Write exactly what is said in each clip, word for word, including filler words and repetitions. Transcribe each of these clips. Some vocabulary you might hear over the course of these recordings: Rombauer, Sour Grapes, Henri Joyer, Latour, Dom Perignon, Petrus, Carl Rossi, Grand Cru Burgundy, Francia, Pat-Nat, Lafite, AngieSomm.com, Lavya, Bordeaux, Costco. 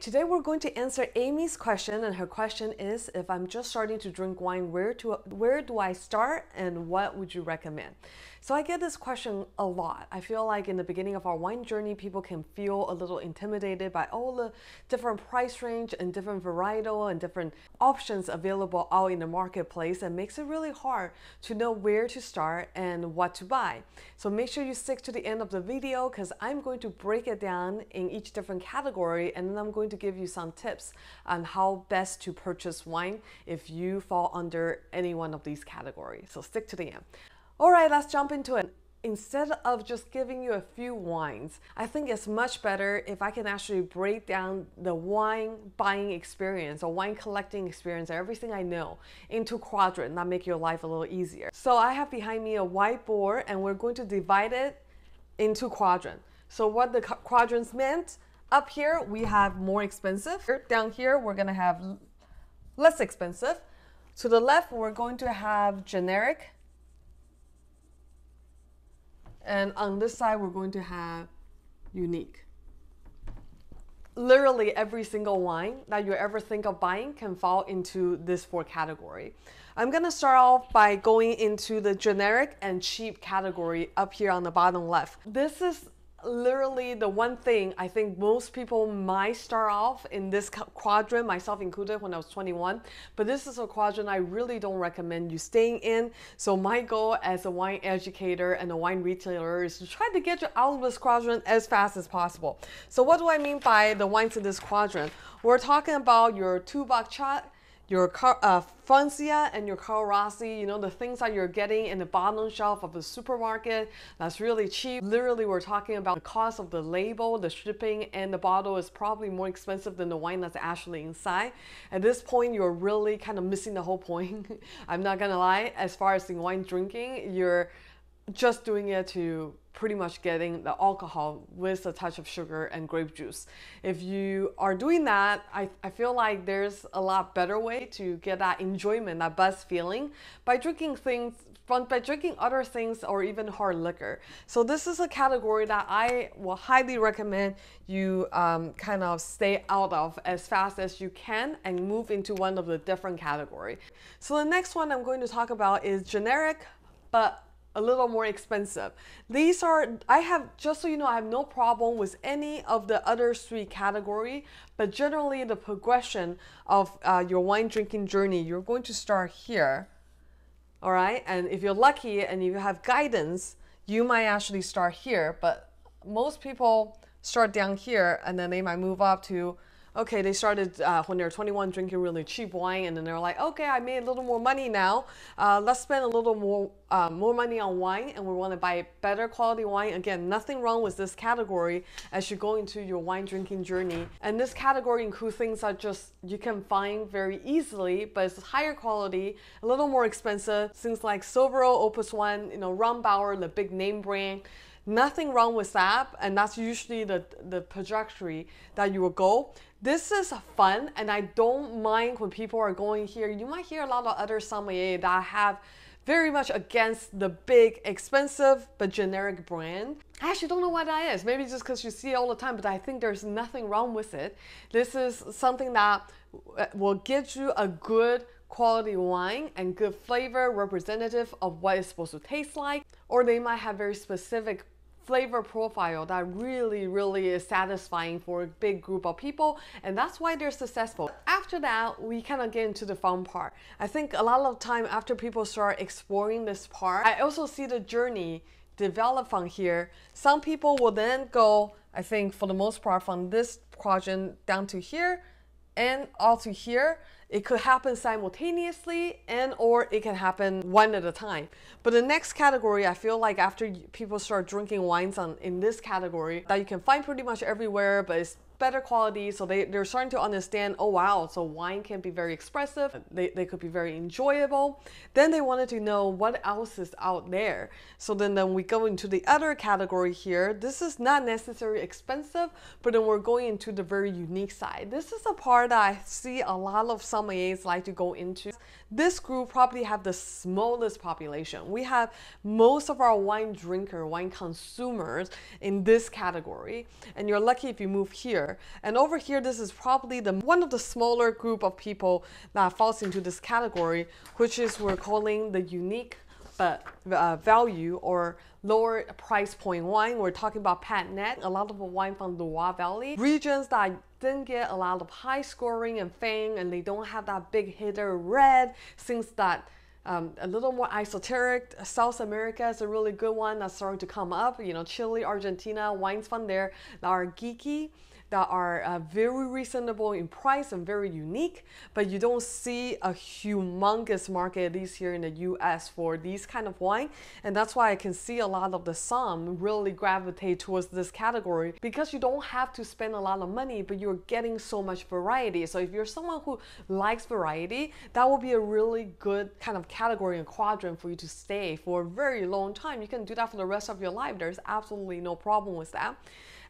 Today we're going to answer Amy's question, and her question is, if I'm just starting to drink wine, where to where do I start and what would you recommend? So I get this question a lot. I feel like in the beginning of our wine journey, people can feel a little intimidated by all the different price range and different varietal and different options available out in the marketplace, and makes it really hard to know where to start and what to buy. So make sure you stick to the end of the video, because I'm going to break it down in each different category, and then I'm going to give you some tips on how best to purchase wine if you fall under any one of these categories. So stick to the end. All right, let's jump into it. Instead of just giving you a few wines, I think it's much better if I can actually break down the wine buying experience or wine collecting experience, everything I know, into quadrants. That make your life a little easier. So I have behind me a whiteboard, and we're going to divide it into quadrants. So what the quadrants meant: up here we have more expensive, down here we're gonna have less expensive, to the left we're going to have generic, and on this side we're going to have unique. Literally every single wine that you ever think of buying can fall into this four category. I'm gonna start off by going into the generic and cheap category up here on the bottom left. This is literally the one thing I think most people might start off in this quadrant, myself included when I was twenty-one, but this is a quadrant I really don't recommend you staying in. So my goal as a wine educator and a wine retailer is to try to get you out of this quadrant as fast as possible. So what do I mean by the wines in this quadrant? We're talking about your two-buck chat, your uh, Francia, and your Carl Rossi, you know, the things that you're getting in the bottom shelf of the supermarket that's really cheap. Literally, we're talking about the cost of the label, the shipping, and the bottle is probably more expensive than the wine that's actually inside. At this point, you're really kind of missing the whole point. I'm not gonna lie, as far as in wine drinking, you're just doing it to pretty much getting the alcohol with a touch of sugar and grape juice. If you are doing that, I, I feel like there's a lot better way to get that enjoyment, that buzz feeling, by drinking things, by drinking other things or even hard liquor. So this is a category that I will highly recommend you um, kind of stay out of as fast as you can and move into one of the different categories. So the next one I'm going to talk about is generic, but a little more expensive. These are, I have, just so you know, I have no problem with any of the other three categories, but generally the progression of uh, your wine drinking journey, you're going to start here, all right? And if you're lucky and you have guidance, you might actually start here, but most people start down here and then they might move up to, okay, they started uh, when they were twenty-one drinking really cheap wine, and then they're like, okay, I made a little more money now. Uh, let's spend a little more uh, more money on wine, and we want to buy better quality wine. Again, nothing wrong with this category as you go into your wine drinking journey. And this category includes things that just you can find very easily, but it's higher quality, a little more expensive. Things like Silvero, Opus One, you know, Rombauer, the big name brand. Nothing wrong with that, and that's usually the the trajectory that you will go. This is fun, and I don't mind when people are going here. You might hear a lot of other sommeliers that have very much against the big, expensive, but generic brand. I actually don't know why that is. Maybe just because you see it all the time, but I think there's nothing wrong with it. This is something that will get you a good quality wine and good flavor, representative of what it's supposed to taste like. Or they might have very specific flavor profile that really, really is satisfying for a big group of people, and that's why they're successful. After that, we kind of get into the fun part. I think a lot of time after people start exploring this part, I also see the journey develop from here. Some people will then go, I think for the most part, from this quadrant down to here and all to here. It could happen simultaneously, and or it can happen one at a time. But the next category, I feel like after people start drinking wines on, in this category, that you can find pretty much everywhere, but it's better quality, so they, they're starting to understand, oh wow, so wine can be very expressive, they, they could be very enjoyable. Then they wanted to know what else is out there. So then, then we go into the other category here. This is not necessarily expensive, but then we're going into the very unique side. This is a part that I see a lot of sommeliers like to go into. This group probably have the smallest population. We have most of our wine drinker, wine consumers in this category, and you're lucky if you move here. together. And over here, this is probably the one of the smaller group of people that falls into this category, which is we're calling the unique but uh, value or lower price point wine. We're talking about Pat-Nat, a lot of wine from Loire Valley, regions that didn't get a lot of high scoring and fame, and they don't have that big hitter red, since that Um, a little more esoteric. South America is a really good one that's starting to come up. You know, Chile, Argentina, wines from there that are geeky, that are uh, very reasonable in price and very unique, but you don't see a humongous market, at least here in the U S, for these kind of wine. And that's why I can see a lot of the Somm really gravitate towards this category, because you don't have to spend a lot of money, but you're getting so much variety. So if you're someone who likes variety, that will be a really good kind of category and quadrant for you to stay for a very long time. You can do that for the rest of your life. There's absolutely no problem with that.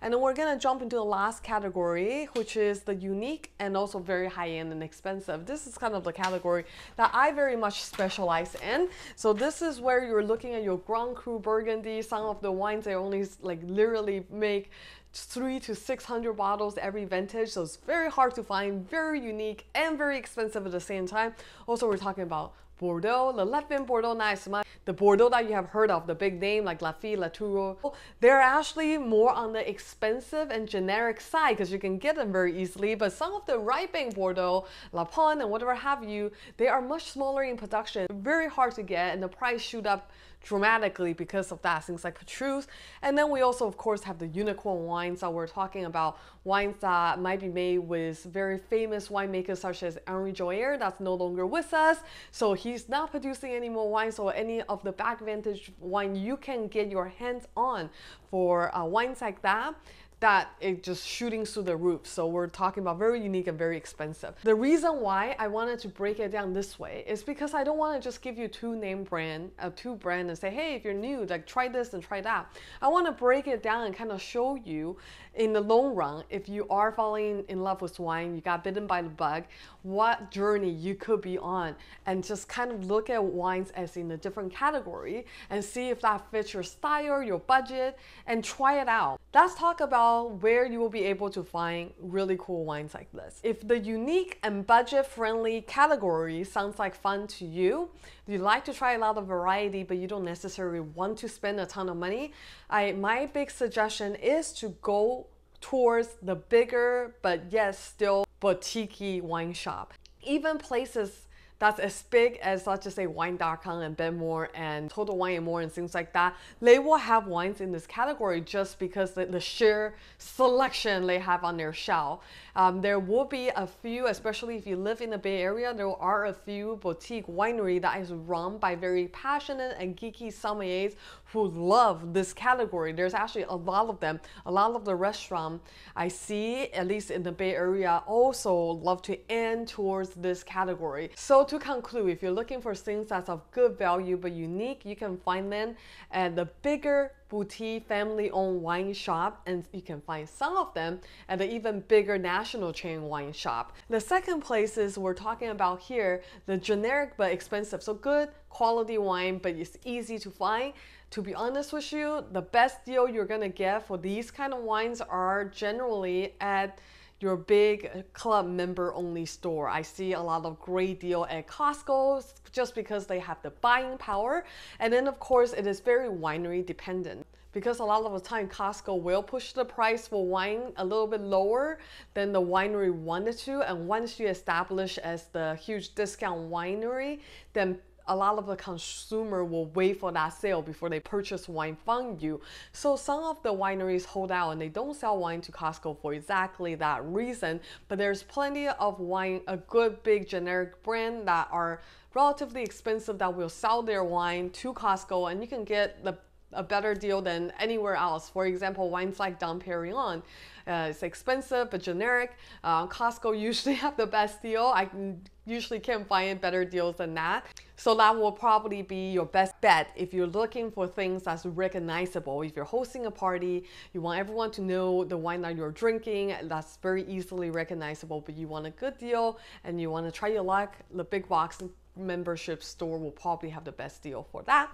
And then we're gonna jump into the last category, which is the unique and also very high-end and expensive. This is kind of the category that I very much specialize in. So this is where you're looking at your Grand Cru Burgundy. Some of the wines they only like literally make three to six hundred bottles every vintage, so it's very hard to find, very unique and very expensive at the same time. Also, we're talking about Bordeaux, the Lefvin Bordeaux Nice, the Bordeaux that you have heard of, the big name like Lafite, Latour. They're actually more on the expensive and generic side because you can get them very easily, but some of the ripening Bordeaux, La Pone and whatever have you, they are much smaller in production, very hard to get, and the price shoot up dramatically because of that, things like Petrus. And then we also of course have the unicorn wines that we're talking about, wines that might be made with very famous winemakers such as Henri Joyer, that's no longer with us, so he's not producing any more wine. So any of the back vintage wine you can get your hands on for uh, wines like that, that it just shooting through the roof. So we're talking about very unique and very expensive. The reason why I wanted to break it down this way is because I don't want to just give you two name brand, uh, two brand and say, hey, if you're new, like try this and try that. I want to break it down and kind of show you in the long run, if you are falling in love with wine, you got bitten by the bug, what journey you could be on, and just kind of look at wines as in a different category and see if that fits your style, your budget, and try it out. Let's talk about where you will be able to find really cool wines like this. If the unique and budget-friendly category sounds like fun to you, you like to try a lot of variety, but you don't necessarily want to spend a ton of money, I, my big suggestion is to go towards the bigger, but yes, still boutique-y wine shop. Even places that's as big as, let's just say, wine dot com and Benmore and Total Wine and More and things like that, they will have wines in this category just because the, the sheer selection they have on their shelf. Um, there will be a few, especially if you live in the Bay Area, there are a few boutique winery that is run by very passionate and geeky sommeliers who love this category. There's actually a lot of them. A lot of the restaurants I see, at least in the Bay Area, also love to end towards this category. So to conclude, if you're looking for things that's of good value but unique, you can find them at the bigger boutique family-owned wine shop, and you can find some of them at the even bigger national chain wine shop. The second places we're talking about here, the generic but expensive, so good quality wine but it's easy to find. To be honest with you, the best deal you're gonna get for these kind of wines are generally at your big club member only store. I see a lot of great deal at Costco just because they have the buying power. And then of course it is very winery dependent, because a lot of the time Costco will push the price for wine a little bit lower than the winery wanted to. And once you establish as the huge discount winery, then a lot of the consumer will wait for that sale before they purchase wine from you. So some of the wineries hold out and they don't sell wine to Costco for exactly that reason, but there's plenty of wine, a good big generic brand that are relatively expensive that will sell their wine to Costco, and you can get the a better deal than anywhere else. For example, wines like Dom Perignon, uh, it's expensive but generic. Uh, Costco usually have the best deal. I can, usually can't find better deals than that. So that will probably be your best bet if you're looking for things that's recognizable. If you're hosting a party, you want everyone to know the wine that you're drinking, that's very easily recognizable, but you want a good deal and you want to try your luck, the big box membership store will probably have the best deal for that.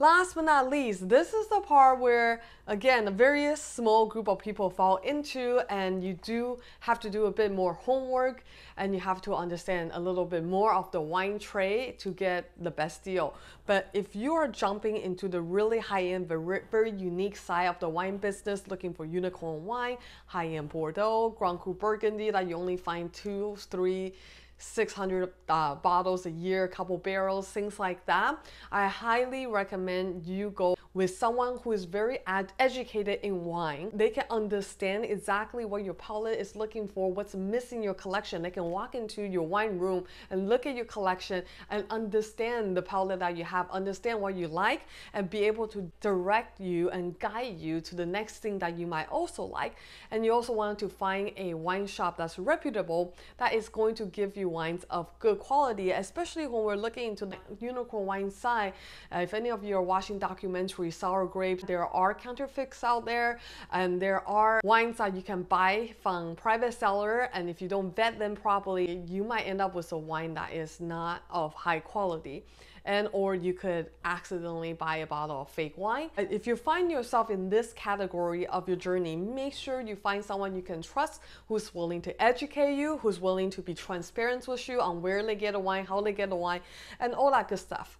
Last but not least, this is the part where, again, a very small group of people fall into, and you do have to do a bit more homework, and you have to understand a little bit more of the wine trade to get the best deal. But if you are jumping into the really high-end, very, very unique side of the wine business, looking for unicorn wine, high-end Bordeaux, Grand Cru Burgundy that you only find two, three, six hundred uh, bottles a year, couple barrels, things like that, I highly recommend you go with someone who is very ad educated in wine. They can understand exactly what your palate is looking for, what's missing your collection. They can walk into your wine room and look at your collection and understand the palate that you have, understand what you like, and be able to direct you and guide you to the next thing that you might also like. And you also want to find a wine shop that's reputable, that is going to give you wines of good quality, especially when we're looking into the unicorn wine side. Uh, if any of you are watching documentary Sour Grapes, there are counterfeits out there, and there are wines that you can buy from private seller, and if you don't vet them properly, you might end up with a wine that is not of high quality, and or you could accidentally buy a bottle of fake wine. If you find yourself in this category of your journey, make sure you find someone you can trust, who's willing to educate you, who's willing to be transparent with you on where they get a wine, how they get a wine, and all that good stuff.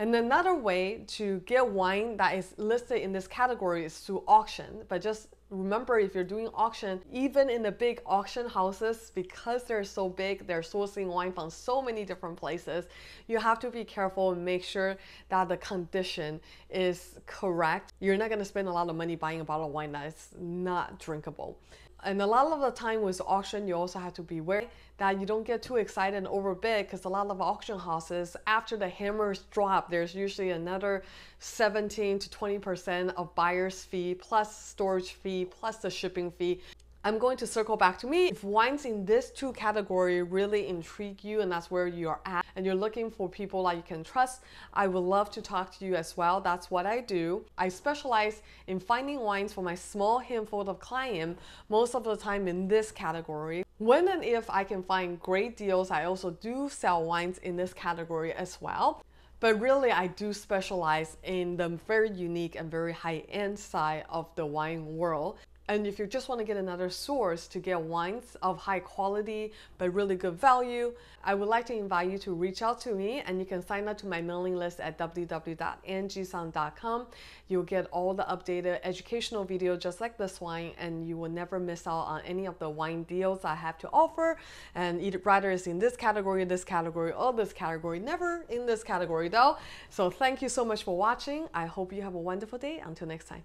And another way to get wine that is listed in this category is through auction. But just remember, if you're doing auction, even in the big auction houses, because they're so big, they're sourcing wine from so many different places, you have to be careful and make sure that the condition is correct. You're not going to spend a lot of money buying a bottle of wine that is not drinkable. And a lot of the time with auction, you also have to be aware that you don't get too excited and overbid, because a lot of auction houses, after the hammers drop, there's usually another seventeen to twenty percent of buyer's fee, plus storage fee, plus the shipping fee. I'm going to circle back to me. If wines in this two category really intrigue you, and that's where you are at, and you're looking for people that you can trust, I would love to talk to you as well. That's what I do. I specialize in finding wines for my small handful of clients, most of the time in this category. When and if I can find great deals, I also do sell wines in this category as well. But really, I do specialize in the very unique and very high-end side of the wine world. And if you just want to get another source to get wines of high quality but really good value, I would like to invite you to reach out to me, and you can sign up to my mailing list at w w w dot angie somm dot com. You'll get all the updated educational videos just like this one, and you will never miss out on any of the wine deals I have to offer. And either rather is in this category, this category, or this category, never in this category though. So thank you so much for watching. I hope you have a wonderful day. Until next time.